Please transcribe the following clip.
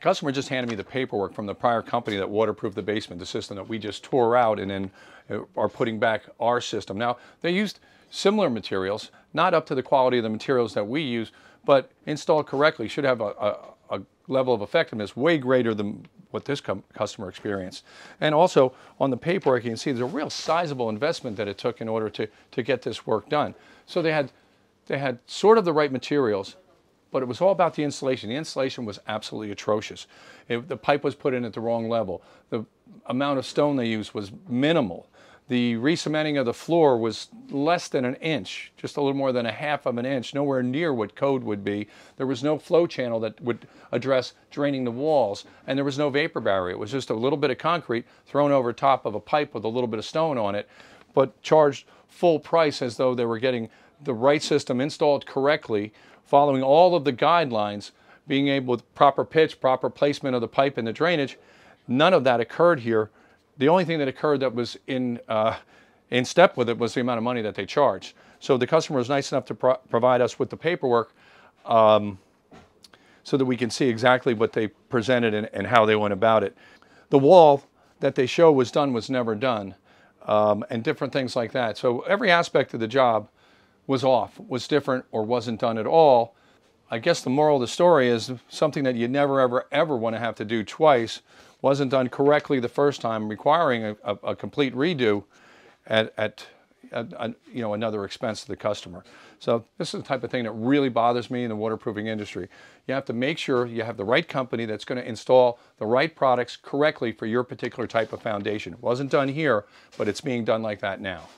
Customer just handed me the paperwork from the prior company that waterproofed the basement, the system that we just tore out and then are putting back our system. Now, they used similar materials, not up to the quality of the materials that we use, but installed correctly should have a level of effectiveness way greater than what this customer experienced. And also on the paperwork, you can see there's a real sizable investment that it took in order to get this work done. So they had sort of the right materials, but it was all about the insulation. The insulation was absolutely atrocious. The pipe was put in at the wrong level. The amount of stone they used was minimal. The re-cementing of the floor was less than an inch, just a little more than a half of an inch, nowhere near what code would be. There was no flow channel that would address draining the walls, and there was no vapor barrier. It was just a little bit of concrete thrown over top of a pipe with a little bit of stone on it, but charged full price as though they were getting the right system installed correctly, following all of the guidelines, being able with proper pitch, proper placement of the pipe and the drainage. None of that occurred here. The only thing that occurred that was in step with it was the amount of money that they charged. So the customer was nice enough to provide us with the paperwork so that we can see exactly what they presented and how they went about it. The wall that they show was done was never done, and different things like that. So every aspect of the job was off, was different, or wasn't done at all. I guess the moral of the story is something that you never, ever, ever want to have to do twice. Wasn't done correctly the first time, requiring a complete redo at you know, another expense to the customer. So this is the type of thing that really bothers me in the waterproofing industry. You have to make sure you have the right company that's going to install the right products correctly for your particular type of foundation. It wasn't done here, but it's being done like that now.